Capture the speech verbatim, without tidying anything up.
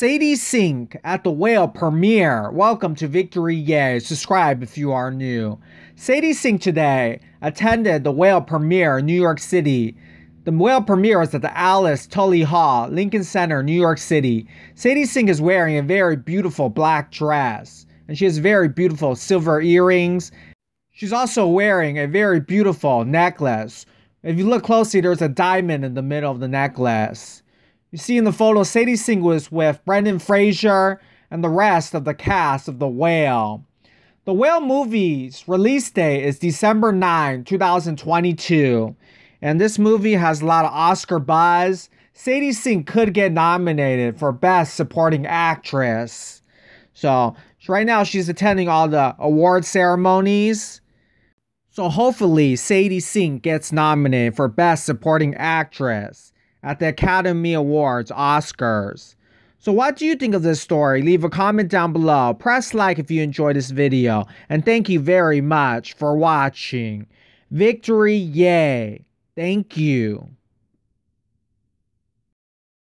Sadie Sink at the Whale premiere. Welcome to Victory Yay. Subscribe if you are new. Sadie Sink today attended the Whale premiere in New York City. The Whale premiere is at the Alice Tully Hall, Lincoln Center, New York City. Sadie Sink is wearing a very beautiful black dress, and she has very beautiful silver earrings. She's also wearing a very beautiful necklace. If you look closely, there's a diamond in the middle of the necklace. You see in the photo, Sadie Sink was with Brendan Fraser and the rest of the cast of The Whale. The Whale movie's release date is December ninth, two thousand twenty-two. And this movie has a lot of Oscar buzz. Sadie Sink could get nominated for Best Supporting Actress. So right now she's attending all the award ceremonies. So hopefully Sadie Sink gets nominated for Best Supporting Actress at the Academy Awards, Oscars. So what do you think of this story? Leave a comment down below. Press like if you enjoyed this video. And thank you very much for watching. Victory Yay! Thank you.